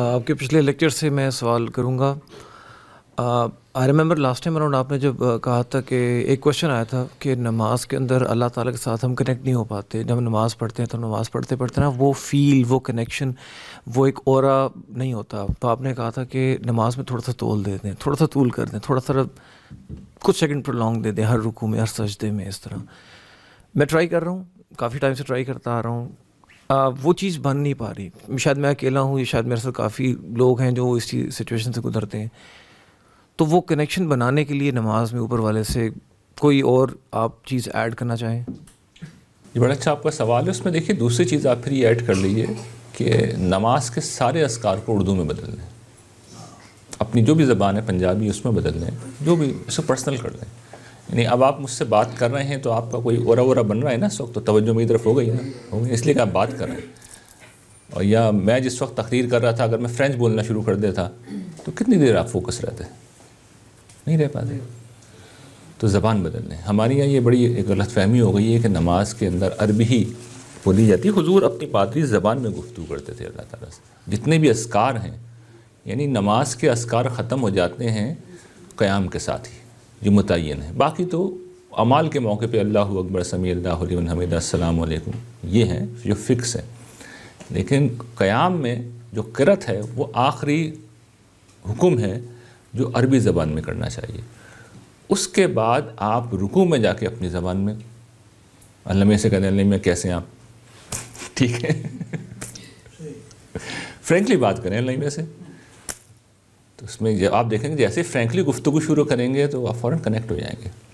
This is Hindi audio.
आपके पिछले लेक्चर से मैं सवाल करूंगा। I remember last time around आपने जब कहा था कि एक क्वेश्चन आया था कि नमाज के अंदर अल्लाह ताला के साथ हम कनेक्ट नहीं हो पाते। जब हम नमाज़ पढ़ते हैं तो नमाज़ पढ़ते पढ़ते ना वो फ़ील, वो कनेक्शन, वो एक औरा नहीं होता। तो आपने कहा था कि नमाज में थोड़ा सा तोल दे दें, थोड़ा सा तूल कर दें, थोड़ा सा कुछ सेकंड प्रोलॉन्ग दे दें हर रुकू में, हर सजदे में। इस तरह मैं ट्राई कर रहा हूँ, काफ़ी टाइम से ट्राई करता आ रहा हूँ, वो चीज़ बन नहीं पा रही। शायद मैं अकेला हूँ या शायद मेरे साथ काफ़ी लोग हैं जो इस सिचुएशन से गुजरते हैं। तो वो कनेक्शन बनाने के लिए नमाज में ऊपर वाले से कोई और आप चीज़ ऐड करना चाहें? ये बड़ा अच्छा आपका सवाल है। उसमें देखिए दूसरी चीज़ आप फिर ये ऐड कर लीजिए कि नमाज के सारे अस्कार को उर्दू में बदल लें, अपनी जो भी ज़बान है पंजाबी उसमें बदल लें, जो भी उसको पर्सनल कर लें। यानी अब आप मुझसे बात कर रहे हैं तो आपका कोई ओरा ओरा बन रहा है ना इस वक्त, तो तवज्जो मेरी तरफ हो गई ना, हो गई, इसलिए कि आप बात कर रहे हैं। और या मैं जिस वक्त तकरीर कर रहा था अगर मैं फ्रेंच बोलना शुरू कर देता तो कितनी देर आप फोकस रहते? नहीं रह पाते। तो ज़बान बदल लें। हमारे यहाँ ये बड़ी एक गलत फहमी हो गई है कि नमाज के अंदर अरबी ही बोली जाती। हुजूर अपनी पादरी ज़बान में गुफ्तगू करते थे अल्लाह ताला से। जितने भी अस्कार हैं, यानी नमाज के अस्कार ख़त्म हो जाते हैं क़याम के साथ ही, जो मुतय्यन है। बाकी तो अमाल के मौके पे अल्लाह अकबर, समी अल्लाहु लिमन हमीदा, अस्सलाम वालेकुम, ये हैं जो फ़िक्स हैं। लेकिन क़याम में जो क़िरत है वो आखिरी हुक्म है जो अरबी ज़बान में करना चाहिए। उसके बाद आप रुकू में जाके अपनी ज़बान में अल्लाह से कहते हैं मैं कैसे हैं आप, ठीक है फ्रेंकली बात करें अल्लाह में से। तो उसमें जब आप देखेंगे जैसे फ्रैंकली गुफ्तगू शुरू करेंगे तो आप फ़ौरन कनेक्ट हो जाएंगे।